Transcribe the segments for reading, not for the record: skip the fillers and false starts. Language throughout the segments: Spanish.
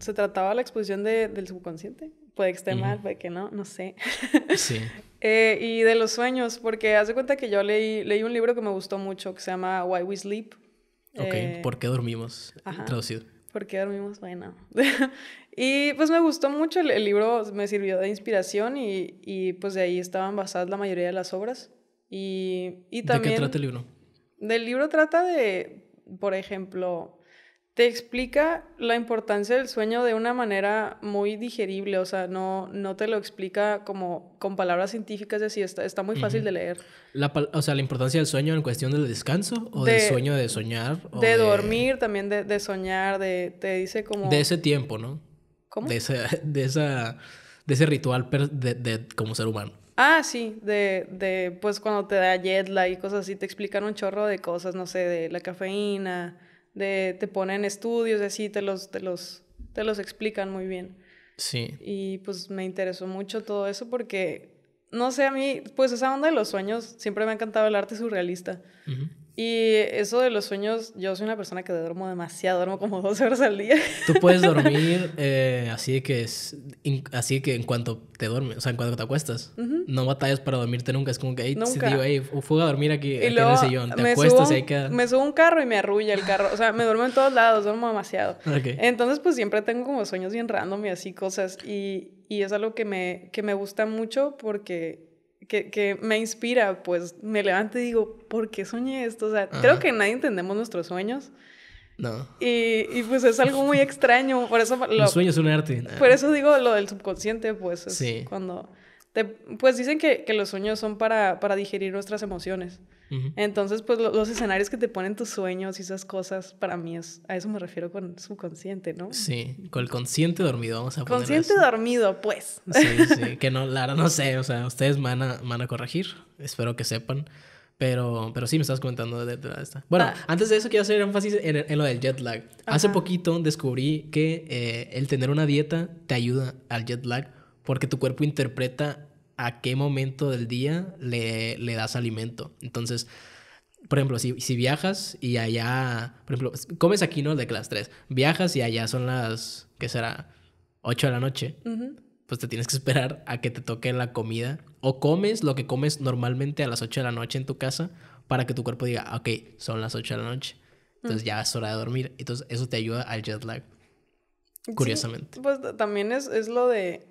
¿Se trataba la exposición del subconsciente? Puede que esté mal, puede que no, no sé. Sí. Y de los sueños, porque haz de cuenta que yo leí un libro que me gustó mucho, que se llama Why We Sleep. Ok, ¿por qué dormimos? Ajá. Traducido. ¿Por qué dormimos? Bueno. Y pues me gustó mucho el libro, me sirvió de inspiración y pues de ahí estaban basadas la mayoría de las obras. Y también, ¿de qué trata el libro? Del libro trata de, por ejemplo, te explica la importancia del sueño de una manera muy digerible, o sea, no te lo explica como con palabras científicas, así está muy fácil de leer. O sea, la importancia del sueño en cuestión del descanso, o del sueño de soñar. O de dormir, también de soñar, te dice como... De ese tiempo, ¿no? ¿Cómo? De ese ritual de como ser humano. Ah, sí, pues cuando te da jet lag y cosas así, te explican un chorro de cosas, no sé, de la cafeína... te ponen estudios así, te los explican muy bien. Sí. Y pues me interesó mucho todo eso porque, no sé, a mí, pues esa onda de los sueños, siempre me ha encantado el arte surrealista. Uh-huh. Y eso de los sueños, yo soy una persona que duermo demasiado, duermo como 12 horas al día. Tú puedes dormir así que en cuanto te duermes, o sea, en cuanto te acuestas. Uh-huh. No batallas para dormirte nunca, es como que ahí te digo, hey, fuga a dormir aquí en el sillón, te acuestas y ahí queda. Me subo un carro y me arrulla el carro, o sea, me duermo en todos lados, duermo demasiado. Okay. Entonces, pues siempre tengo como sueños bien random y así cosas y es algo que me gusta mucho porque... Que me inspira, pues me levanto y digo, ¿por qué soñé esto? O sea, ajá, creo que nadie entendemos nuestros sueños. No. Y pues es algo muy extraño. Por eso los sueños son un arte. Por eso digo lo del subconsciente, pues. Es sí. Cuando pues dicen que los sueños son para digerir nuestras emociones. Uh-huh. Entonces, pues los escenarios que te ponen tus sueños y esas cosas, para mí a eso me refiero con subconsciente, ¿no? Sí, con el consciente dormido, vamos a poner consciente así. Dormido, pues. Sí, sí, que no, Lara, no sé, o sea, ustedes van a corregir, espero que sepan, pero sí me estás comentando de esta. Bueno, antes de eso quiero hacer énfasis en lo del jet lag. Ajá. Hace poquito descubrí que el tener una dieta te ayuda al jet lag porque tu cuerpo interpreta a qué momento del día le das alimento. Entonces, por ejemplo, si viajas y allá... Por ejemplo, comes aquí, ¿no? De que las 3. Viajas y allá son las... ¿Qué será? 8 de la noche. Uh-huh. Pues te tienes que esperar a que te toque la comida. O comes lo que comes normalmente a las 8 de la noche en tu casa para que tu cuerpo diga, ok, son las 8 de la noche. Entonces ya es hora de dormir. Entonces eso te ayuda al jet lag. Curiosamente. Sí, pues también es lo de...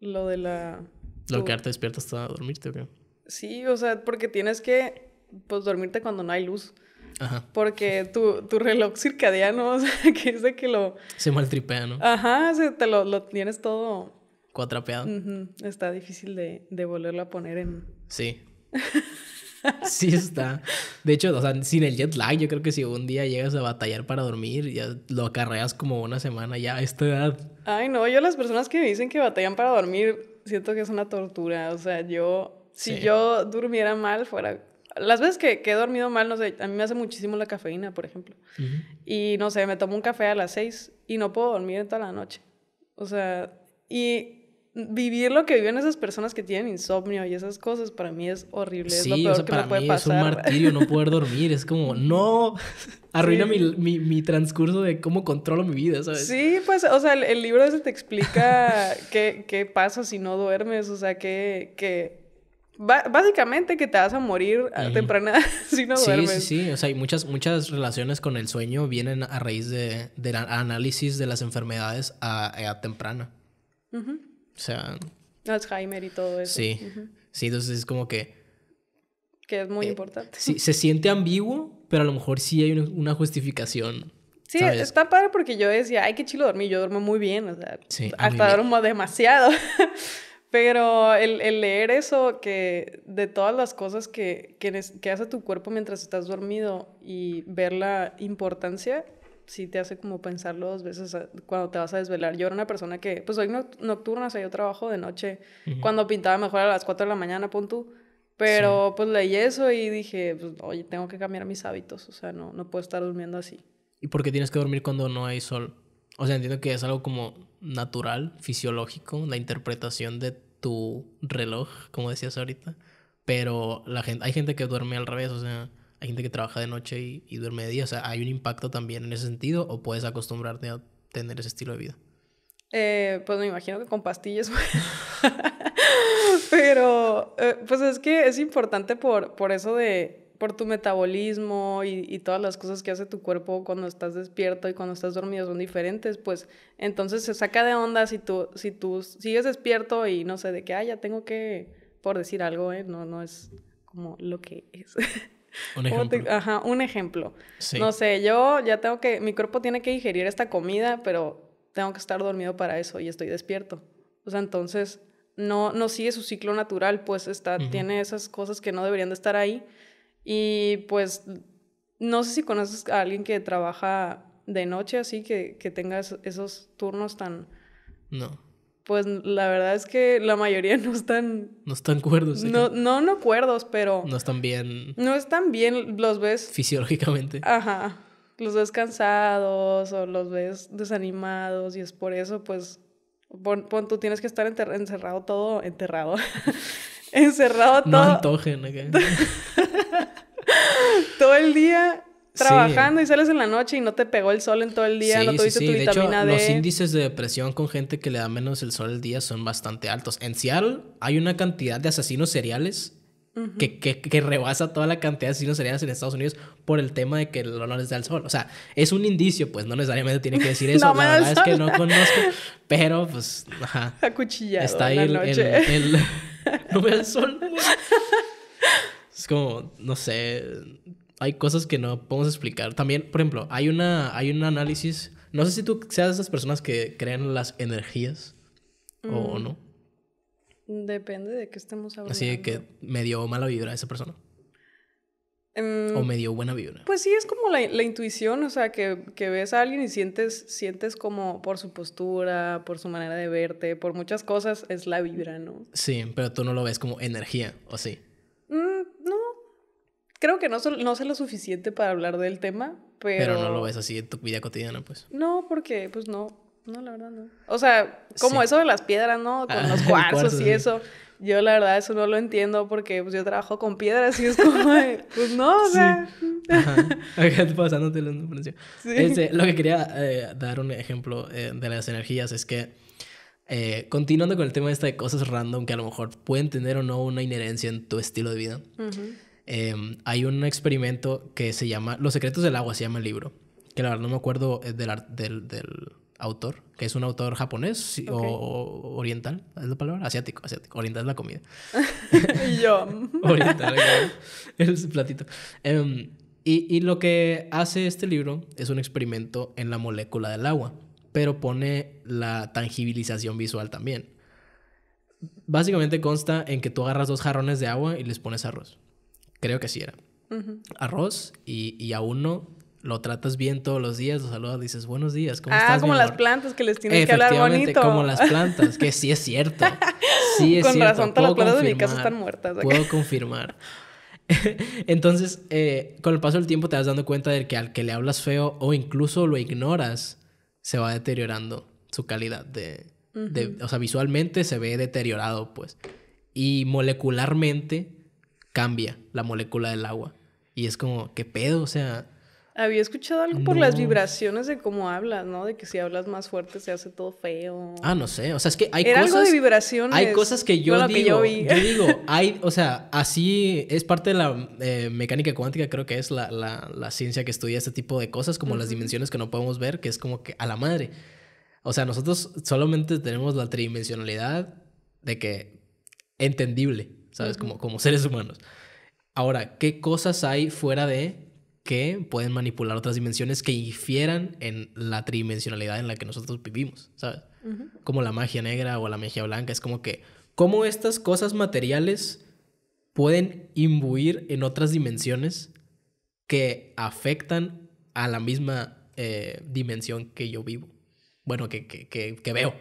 Lo de la... ¿Lo que te despiertas hasta dormirte o qué? Sí, o sea, porque tienes que pues dormirte cuando no hay luz. Ajá. Porque tu reloj circadiano, o sea, que es de que lo... Se maltripea, ¿no? Ajá, te lo tienes todo... Cuatrapeado. Uh-huh. Está difícil de volverlo a poner en... Sí. Sí está. De hecho, o sea, sin el jet lag, yo creo que si un día llegas a batallar para dormir, ya lo acarreas como una semana ya a esta edad. Ay, no, yo las personas que me dicen que batallan para dormir... Siento que es una tortura, o sea, si yo durmiera mal fuera... Las veces que he dormido mal, no sé, a mí me hace muchísimo la cafeína, por ejemplo. Uh-huh. Y, no sé, me tomo un café a las 6 y no puedo dormir en toda la noche. O sea, y vivir lo que viven esas personas que tienen insomnio y esas cosas, para mí es horrible. Sí, es lo peor, o sea, que me puede pasar. Es un martirio no poder dormir, es como, no... Arruina mi transcurso de cómo controlo mi vida, ¿sabes? Sí, pues, o sea, el libro ese te explica qué pasa si no duermes, o sea, básicamente que te vas a morir a temprana si no duermes. Sí, sí, sí, o sea, hay muchas relaciones con el sueño vienen a raíz del análisis de las enfermedades a temprana. Uh-huh. O sea... Alzheimer y todo eso. Sí, uh-huh. Sí, entonces es como que... Que es muy importante. Sí, se siente ambiguo, pero a lo mejor sí hay una justificación. Sí, ¿sabes? Está padre porque yo decía, ay, qué chido dormir, yo duermo muy bien, o sea, sí, hasta duermo demasiado. Pero el leer eso, que de todas las cosas que hace tu cuerpo mientras estás dormido y ver la importancia, sí te hace como pensarlo dos veces cuando te vas a desvelar. Yo era una persona que, pues soy nocturna, o sea, yo trabajo de noche. Uh-huh. Cuando pintaba mejor a las 4 de la mañana, pon tú. Pero sí, pues leí eso y dije, pues, oye, tengo que cambiar mis hábitos. O sea, no puedo estar durmiendo así. ¿Y por qué tienes que dormir cuando no hay sol? O sea, entiendo que es algo como natural, fisiológico, la interpretación de tu reloj, como decías ahorita. Pero hay gente que duerme al revés, o sea, hay gente que trabaja de noche y duerme de día. O sea, ¿hay un impacto también en ese sentido? ¿O puedes acostumbrarte a tener ese estilo de vida? Pues me imagino que con pastillas. Pero pues es que es importante por eso de... por tu metabolismo y todas las cosas que hace tu cuerpo cuando estás despierto y cuando estás dormido son diferentes, pues entonces se saca de onda si tú sigues despierto y no sé, de que, ya tengo que, por decir algo, no es como lo que es. Un ejemplo. Ajá, un ejemplo. Sí. No sé, yo ya tengo que, mi cuerpo tiene que digerir esta comida, pero tengo que estar dormido para eso y estoy despierto. O sea, entonces no sigue su ciclo natural, pues está, tiene esas cosas que no deberían de estar ahí. Y pues no sé si conoces a alguien que trabaja de noche así, que tenga esos turnos tan... No. Pues la verdad es que la mayoría no están... No están cuerdos. ¿Sí? No cuerdos, pero... No están bien. No están bien, los ves... Fisiológicamente. Ajá. Los ves cansados o los ves desanimados y es por eso, pues... tú tienes que estar encerrado todo... Enterrado. Encerrado todo... No antojen, ¿no? Todo el día trabajando, sí. Y sales en la noche y no te pegó el sol en todo el día, sí, no tuviste tu vitamina D. Los índices de depresión con gente que le da menos el sol al día son bastante altos. En Seattle hay una cantidad de asesinos seriales que rebasa toda la cantidad de asesinos seriales en Estados Unidos por el tema de que no les da el sol. O sea, es un indicio, pues no necesariamente tiene que decir eso. No, la verdad es que no conozco, pero pues... Ajá. Acuchillado está ahí en la noche. No veo el sol. Es como, no sé, hay cosas que no podemos explicar. También, por ejemplo, hay un análisis. No sé si tú seas de esas personas que creen en las energías o no. Depende de qué estemos hablando. Así de que me dio mala vibra esa persona. O me dio buena vibra. Pues sí, es como la intuición, o sea, que ves a alguien y sientes como por su postura, por su manera de verte, por muchas cosas, es la vibra, ¿no? Sí, pero tú no lo ves como energía, ¿o sí? No, creo que no sé lo suficiente para hablar del tema, pero... Pero no lo ves así en tu vida cotidiana, pues. No, porque, pues no, la verdad no. O sea, como sí. Eso de las piedras, ¿no? Con los cuarzos y eso... Yo la verdad eso no lo entiendo porque pues yo trabajo con piedras y es como de, pues no, o sea... Sí. Ajá. Pasándote la información. Sí. Lo que quería dar un ejemplo de las energías es que continuando con el tema de cosas random que a lo mejor pueden tener o no una inherencia en tu estilo de vida, hay un experimento que se llama Los secretos del agua, se llama el libro, que la verdad no me acuerdo del autor, que es un autor japonés, okay. O oriental, ¿es la palabra? Asiático. Oriental es la comida. Yo. Oriental, el platito. Y lo que hace este libro es un experimento en la molécula del agua, pero pone la tangibilización visual también. Básicamente consta en que tú agarras 2 jarrones de agua y les pones arroz. Creo que así era. Arroz y a uno... Lo tratas bien todos los días, lo saludas, dices, buenos días, ¿cómo estás? Ah, como las plantas que les tienes que hablar bonito. Como las plantas, que sí es cierto. Sí es cierto. Con razón, todas las plantas de mi casa están muertas. Puedo confirmar. Entonces, con el paso del tiempo te vas dando cuenta de que al que le hablas feo o incluso lo ignoras, se va deteriorando su calidad de... O sea, visualmente se ve deteriorado, pues. Y molecularmente cambia la molécula del agua. Y es como, ¿qué pedo? O sea... Había escuchado algo por las vibraciones de cómo hablas, ¿no? De que si hablas más fuerte se hace todo feo. Ah, no sé. O sea, es que hay cosas... Era algo de vibraciones. Hay cosas que yo digo... Que yo digo, hay... O sea, así es parte de la mecánica cuántica, creo que es la ciencia que estudia este tipo de cosas, como las dimensiones que no podemos ver, que es como que a la madre. O sea, nosotros solamente tenemos la tridimensionalidad de que... Entendible, ¿sabes? Como seres humanos. Ahora, ¿qué cosas hay fuera de... que pueden manipular otras dimensiones que infieran en la tridimensionalidad en la que nosotros vivimos, ¿sabes? Como la magia negra o la magia blanca. Es como que, ¿cómo estas cosas materiales pueden imbuir en otras dimensiones que afectan a la misma dimensión que yo vivo? Bueno, que veo.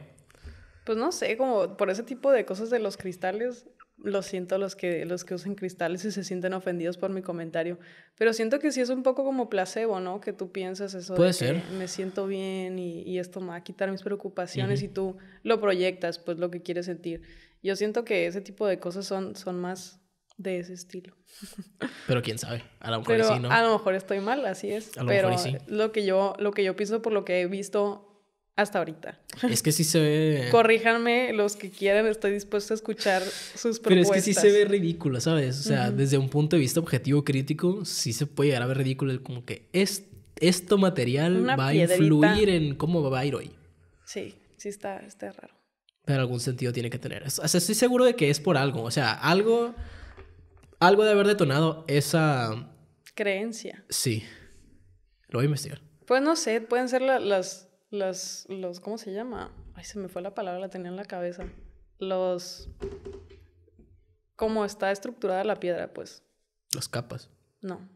Pues no sé, como por ese tipo de cosas de los cristales... Lo siento los que usan cristales y se sienten ofendidos por mi comentario. Pero siento que sí es un poco como placebo, ¿no? Que tú piensas eso. Puede ser. Me siento bien y esto me va a quitar mis preocupaciones y tú lo proyectas, pues lo que quieres sentir. Yo siento que ese tipo de cosas son más de ese estilo. Pero quién sabe, a lo mejor pero sí, ¿no? A lo mejor estoy mal, así es. A lo mejor sí. Lo que yo pienso por lo que he visto Hasta ahorita. Es que sí se ve... Corríjanme los que quieran, estoy dispuesto a escuchar sus propuestas. Pero es que sí se ve ridículo, ¿sabes? O sea, desde un punto de vista objetivo crítico, sí se puede llegar a ver ridículo. Como que esto material va a influir en cómo va a ir hoy. Sí, sí está raro. Pero algún sentido tiene que tener. O sea, estoy seguro de que es por algo. O sea, algo de haber detonado esa... creencia. Sí. Lo voy a investigar. Pues no sé, pueden ser los ¿cómo se llama? Ay, se me fue la palabra, la tenía en la cabeza. Cómo está estructurada la piedra, pues. Las capas. No.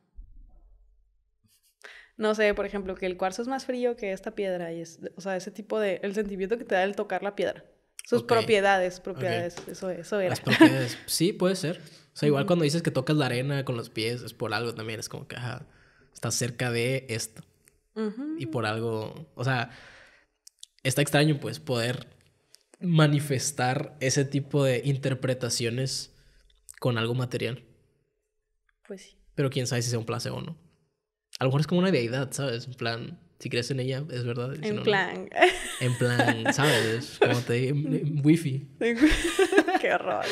No sé, por ejemplo, que el cuarzo es más frío que esta piedra. Y es, o sea, ese tipo de... el sentimiento que te da el tocar la piedra. Sus propiedades. Okay. Eso era. Las propiedades. Sí, puede ser. O sea, igual cuando dices que tocas la arena con los pies, es por algo también. Es como que, ajá, estás cerca de esto. Y por algo, o sea, está extraño pues poder manifestar ese tipo de interpretaciones con algo material. Pues sí. Pero quién sabe si sea un placebo o no. A lo mejor es como una deidad, ¿sabes? En plan, si crees en ella, es verdad. Si en no, plan. No. En plan, ¿sabes? Como te dije, wifi. Qué horror.